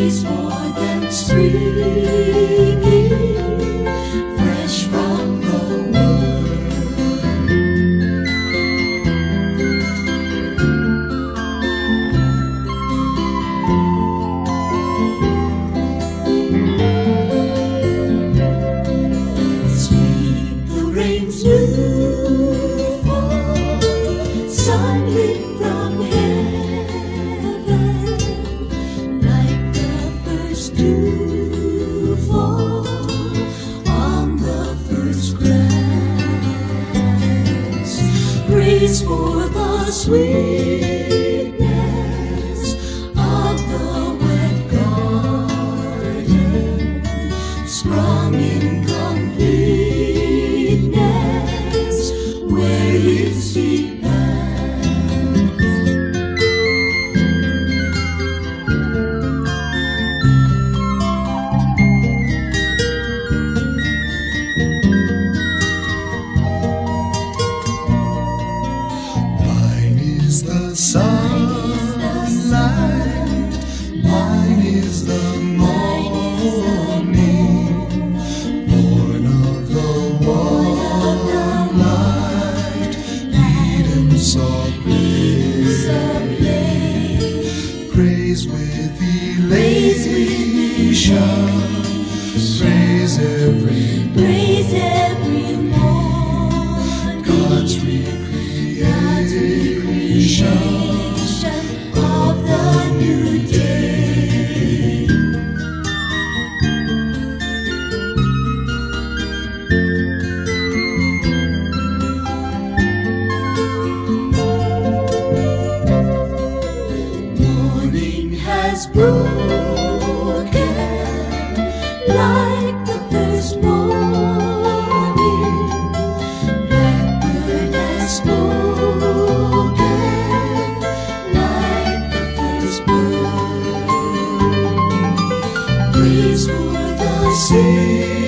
we saw them sleeping, fresh from the world. Sweep the rains new fall, sunlit from heaven. To fall on the first grass, praise for the sweetness of the wet garden, sprung in completeness where His feet pass. Sunlight, mine is the morning, born of the warm light, Eden saw play. Praise with elation, praise every morning, God's recreation of the new day. Morning has broken like the first morning. Blackbird has spoken. Praise for the sea.